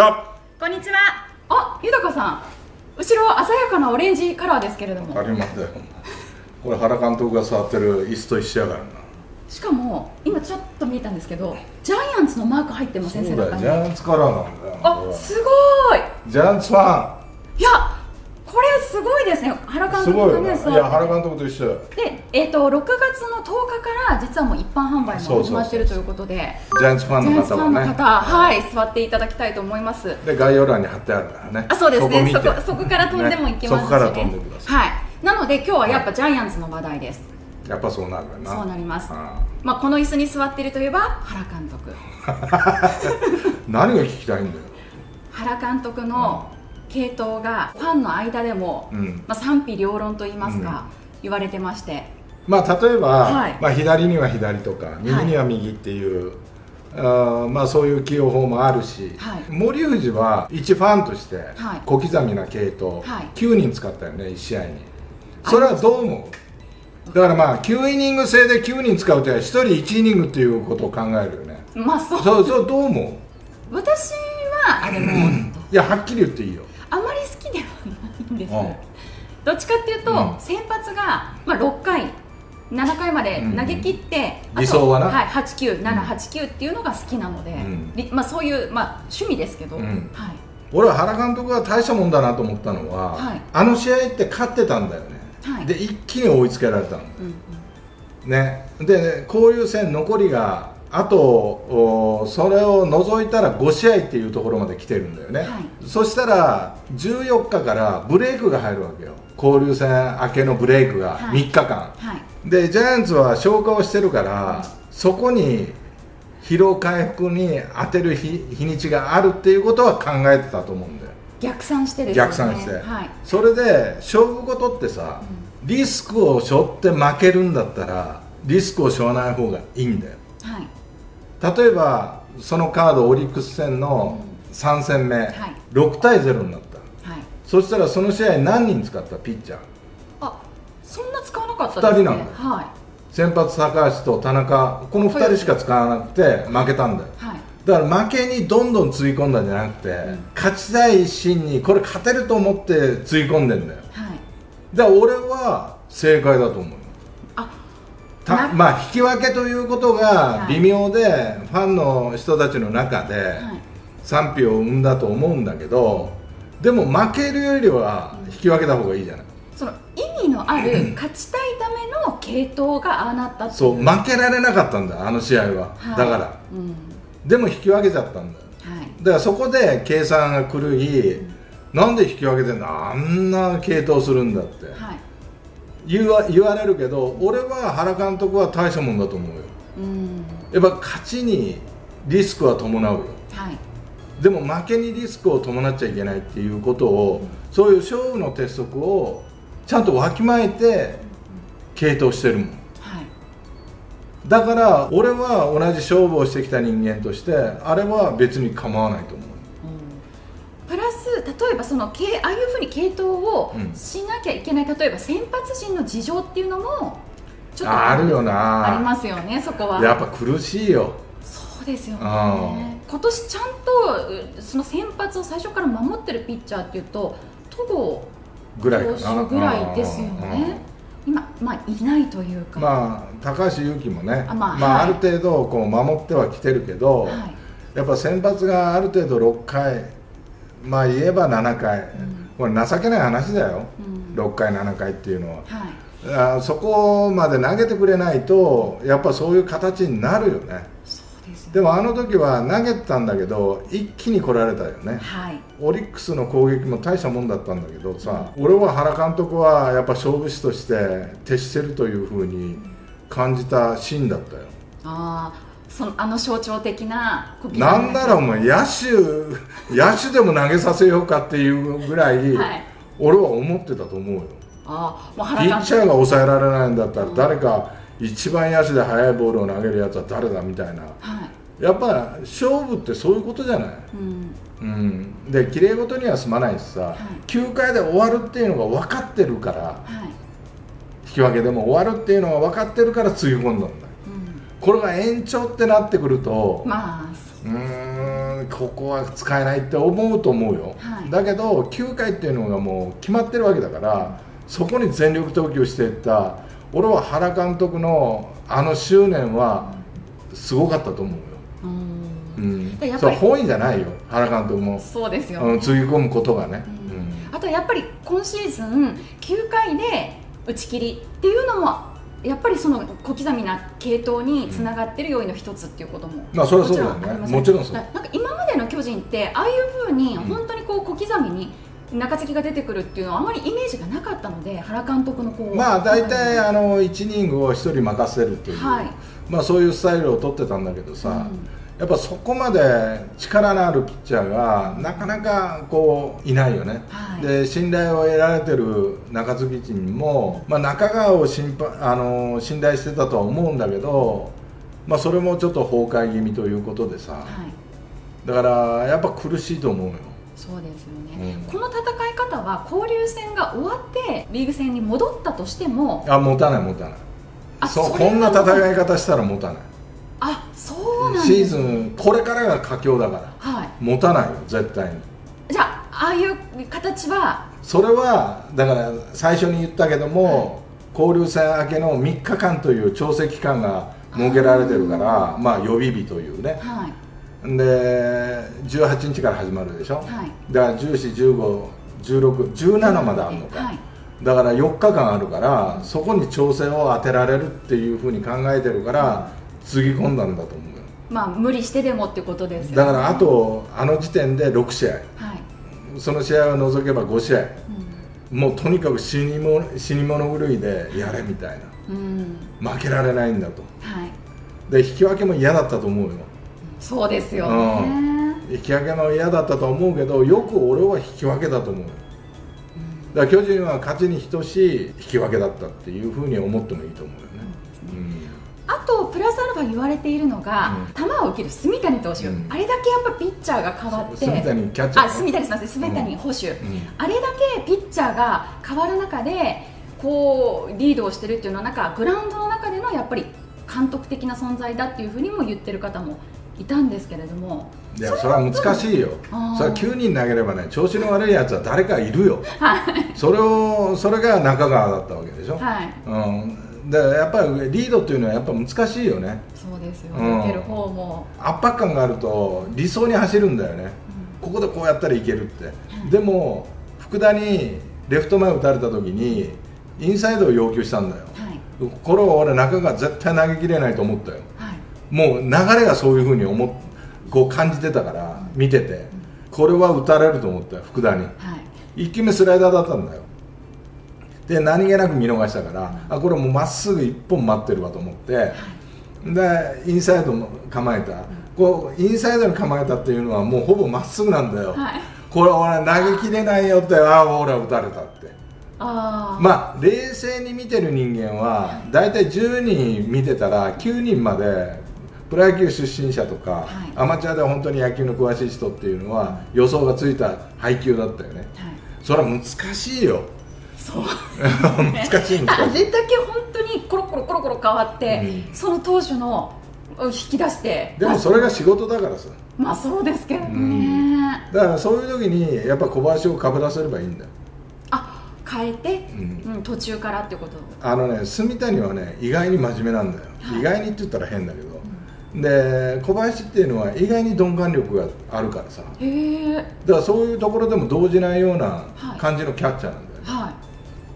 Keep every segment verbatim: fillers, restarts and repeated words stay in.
こんにちは。あ、ゆだこさん、後ろ鮮やかなオレンジカラーですけれども。ありますよ。これ原監督が座ってる椅子と一緒やからな。しかも今ちょっと見えたんですけど、ジャイアンツのマーク入ってません？そうだよ、ジャイアンツカラーなんだよ。あ、すごい。ジャイアンツファン。いや、これすごいですね。原監督がね、そう。いや、原監督と一緒。で、えっとろくがつのとおかから実はもう一般販売も始まっているということで、ジャイアンツファンの方もね、はい、座っていただきたいと思います。で、概要欄に貼ってあるからね。あ、そうですね。そこそこから飛んでもいけますしね。そこから飛んでください。はい。なので今日はやっぱジャイアンツの話題です。やっぱそうなるよな。そうなります。まあこの椅子に座っているといえば原監督。何が聞きたいんだよ。原監督の系統がファンの間でも、うん、まあ賛否両論と言いますか、うん、言われてまして、まあ例えば、はい、まあ左には左とか右には右っていう、はい、あまあそういう起用法もあるし、はい、森藤は一ファンとして小刻みな系統、はい、きゅうにん使ったよね、いちしあいに。それはどう思う？だからまあきゅうイニング制できゅうにん使うというのはひとりいちイニングっていうことを考えるよね。まあそう。そうそう、どう思う？私はあれもいや、はっきり言っていいよ。あまり好きではないんです。どっちかっていうと先発がまあろっかいななかいまで投げ切って理想はなはち、きゅう、なな、はち、きゅうっていうのが好きなので、まあそういうまあ趣味ですけど。俺は原監督が大したもんだなと思ったのは、あの試合って勝ってたんだよね。で一気に追いつけられたのね。で交流戦残りがあとそれを除いたらごしあいっていうところまで来てるんだよね、はい、そしたらじゅうよっかからブレイクが入るわけよ、交流戦明けのブレイクがみっかかん、はいはい、でジャイアンツは消化をしてるから、はい、そこに疲労回復に当てる 日, 日にちがあるっていうことは考えてたと思うんだよ。逆算してですね。逆算して、はい、それで勝負事ってさ、うん、リスクを背負って負けるんだったらリスクを背負わない方がいいんだよ。はい、例えばそのカードオリックス戦のさんせんめ、うん、はい、ろくたいゼロになった、はい、そしたらその試合何人使ったピッチャー？あ、そんな使わなかったですね。ふたりなんだよ、はい、先発高橋と田中、このふたりしか使わなくて負けたんだよ、はい、だから負けにどんどんつぎ込んだんじゃなくて、うん、勝ちたい一心にこれ勝てると思ってつぎ込んでんだよ、はい、だから俺は正解だと思う。まあ引き分けということが微妙で、はい、ファンの人たちの中で賛否を生んだと思うんだけど、でも負けるよりは引き分けた方がいいじゃない。その意味のある勝ちたいための系統がああなったっていう。そう、負けられなかったんだ、あの試合は、はい、だから、うん、でも引き分けちゃったんだよ、はい、だからそこで計算が狂い、うん、なんで引き分けてんだ、あんな系統するんだって、はい、言われるけど、俺は原監督は大したもんだと思うよ、うん、やっぱ勝ちにリスクは伴うよ、はい、でも負けにリスクを伴っちゃいけないっていうことを、うん、そういう勝負の鉄則をちゃんとわきまえて継投してるもん、はい、だから俺は同じ勝負をしてきた人間としてあれは別に構わないと思う。プラス例えばそのああいうふうに系統をしなきゃいけない、うん、例えば先発陣の事情っていうのもちょっとあるよな。ありますよね。そこはやっぱ苦しいよ。そうですよね。今年ちゃんとその先発を最初から守ってるピッチャーっていうと戸郷投手ぐらいですよね。今、まあ、いないというか、まあ、高橋優貴もね、あ、まあ、まあ、はい、ある程度こう守ってはきてるけど、はい、やっぱ先発がある程度ろっかい、まあ言えばななかい、うん、これ情けない話だよ、うん、ろっかいななかいっていうのは、はい、あそこまで投げてくれないとやっぱそういう形になるよね。そうですね。でもあの時は投げてたんだけど一気に来られたよね、はい、オリックスの攻撃も大したもんだったんだけどさ、うん、俺は原監督はやっぱ勝負師として徹してるというふうに感じたシーンだったよ。ああ、そのあの象徴的な、なんならお前野手野手でも投げさせようかっていうぐらい、はい、俺は思ってたと思うよ。ああ、もう原監督ピッチャーが抑えられないんだったら、うん、誰か一番野手で速いボールを投げるやつは誰だみたいな、はい、やっぱ勝負ってそういうことじゃない、うんうん、できれいごとには済まないしさ、はい、きゅうかいで終わるっていうのが分かってるから、はい、引き分けでも終わるっていうのが分かってるからつぎ込んだんだ。これが延長ってなってくると、まあ、うーん、んここは使えないって思うと思うよ、はい、だけどきゅうかいっていうのがもう決まってるわけだからそこに全力投球していった俺は原監督のあの執念はすごかったと思うよ。そう本意じゃないよ原監督もそうですよ、ね、つぎ込むことがね、うん、あとやっぱり今シーズンきゅうかいで打ち切りっていうのもやっぱりその小刻みな継投につながっている要因の一つっていうことも、まあそれはそうだよね。もちろんそう。なんか今までの巨人ってああいうふうに本当にこう小刻みに中継ぎが出てくるっていうのはあまりイメージがなかったので原監督のこうまあ大体あのいちイニングをひとり任せるという、はい、まあそういうスタイルを取ってたんだけどさ、うん、やっぱそこまで力のあるピッチャーがなかなかこういないよね、はい、で信頼を得られてる中継ぎ陣も、まあ、中川を心配あの信頼してたとは思うんだけど、まあ、それもちょっと崩壊気味ということでさ、はい、だからやっぱ苦しいと思うよ。そうですよね、うん、この戦い方は交流戦が終わってリーグ戦に戻ったとしてもあ持たない持たないそうこんな戦い方したら持たない。あそうなんですね、シーズンこれからが佳境だから、はい、持たないよ絶対に。じゃあああいう形はそれはだから最初に言ったけども、はい、交流戦明けのみっかかんという調整期間が設けられてるから、うん、まあ予備日というね、はい、でじゅうはちにちから始まるでしょ、はい、だからじゅうよん、じゅうご、じゅうろく、じゅうななまであるのか、はい、だからよっかかんあるからそこに調整を当てられるっていうふうに考えてるから、はいつぎ込んだんだと思うよ。まあ無理してでもってことですよね。だからあとあの時点でろくしあい、はい、その試合を除けばごしあい、うん、もうとにかく死にも死に物狂いでやれみたいな、うん、負けられないんだと、はい、で引き分けも嫌だったと思うよ。そうですよね、うん、引き分けも嫌だったと思うけどよく俺は引き分けだと思うよ、うん、だから巨人は勝ちに等しい引き分けだったっていうふうに思ってもいいと思うよね、うんうんあとプラスアルファ言われているのが、うん、球を受ける炭谷投手、うん、あれだけやっぱピッチャーが変わって炭谷キャッチャーあ炭谷すみません炭谷捕手、うんうん、あれだけピッチャーが変わる中でこうリードをしているっていうのはなんかグラウンドの中でのやっぱり監督的な存在だっていうふうにも言ってる方もいたんですけれどもいやそれは難しいよ。それはきゅうにん投げればね調子の悪いやつは誰かいるよ、はい、それをそれが中川だったわけでしょ、はいうんでやっぱりリードというのはやっぱ難しいよね。そうですよ、うん、受ける方も圧迫感があると理想に走るんだよね、うん、ここでこうやったらいけるって、うん、でも福田にレフト前打たれた時にインサイドを要求したんだよ、はい、これを俺中川絶対投げきれないと思ったよ、はい、もう流れがそういうふうに思こう感じてたから見てて、うん、これは打たれると思ったよ福田に、はい、いっきゅうめスライダーだったんだよで何気なく見逃したからあこれもうまっすぐいっぽん待ってるわと思って、はい、でインサイドも構えた、うん、こうインサイドに構えたっていうのはもうほぼまっすぐなんだよ、はい、これ俺投げきれないよってああ俺は打たれたってあまあ冷静に見てる人間は大体じゅうにん見てたらきゅうにんまでプロ野球出身者とか、はい、アマチュアで本当に野球の詳しい人っていうのは予想がついた配球だったよね、はい、それは難しいよそう難しいんですよ。あれだけ本当にコロコロコロコロ変わって、うん、その投手の引き出してでもそれが仕事だからさまあそうですけどね、うん、だからそういう時にやっぱ小林をかぶらせればいいんだあ変えて、うんうん、途中からってことあのね炭谷はね意外に真面目なんだよ、はい、意外にって言ったら変だけど、うん、で小林っていうのは意外に鈍感力があるからさへえだからそういうところでも動じないような感じのキャッチャーなんだよね、はいはい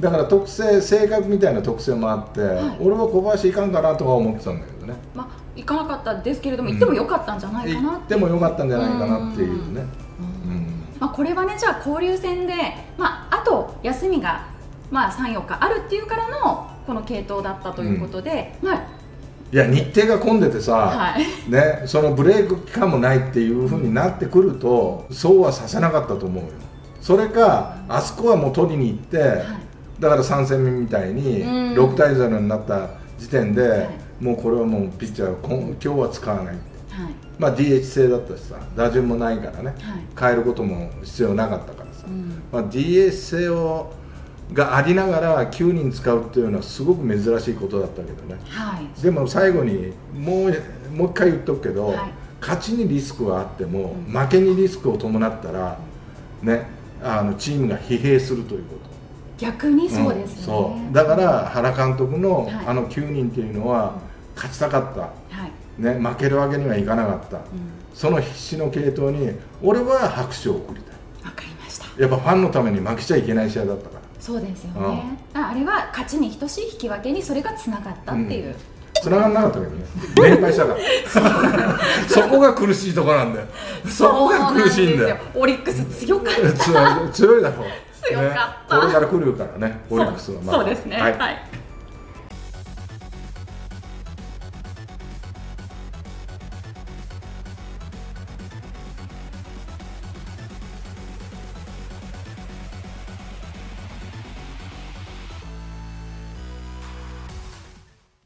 だから特性性格みたいな特性もあって、はい、俺は小林いかんかなとは思ってたんだけどね、まあ、いかなかったですけれども、うん、行ってもよかったんじゃないかな行ってもよかったんじゃないかなっていうねこれはねじゃあ交流戦で、まあ、あと休みが、まあ、さん、よっかあるっていうからのこの継投だったということで、うんまあ、いや日程が混んでてさ、はいね、そのブレーク期間もないっていうふうになってくるとそうはさせなかったと思うよそれかあそこはもう取りに行って、はいだからさんせんめみたいにろくたいゼロになった時点でもうこれはもうピッチャーを今日は使わない、はい、まあ ディーエイチ 制だったしさ打順もないからね、はい、変えることも必要なかったからさ、うんまあ、ディーエイチ 制をがありながらきゅうにん使うっていうのはすごく珍しいことだったけどね、はい、でも最後にもう、もう一回言っとくけど、はい、勝ちにリスクはあっても負けにリスクを伴ったら、ね、あのチームが疲弊するということ。逆にそうですね、うん、そうだから原監督のあのきゅうにんというのは勝ちたかった、はいね、負けるわけにはいかなかった、うん、その必死の継投に俺は拍手を送りたい。わかりました。やっぱファンのために負けちゃいけない試合だったから。そうですよね、うん、あれは勝ちに等しい引き分けにそれがつながったっていう、うん、つながんなかったけどね、連敗したからそこが苦しいところなんだよ。そこが苦しいんだよ。オリックス強かった。強いだろう。強かった。これから来るからね、オリックスは。そうですね。はい。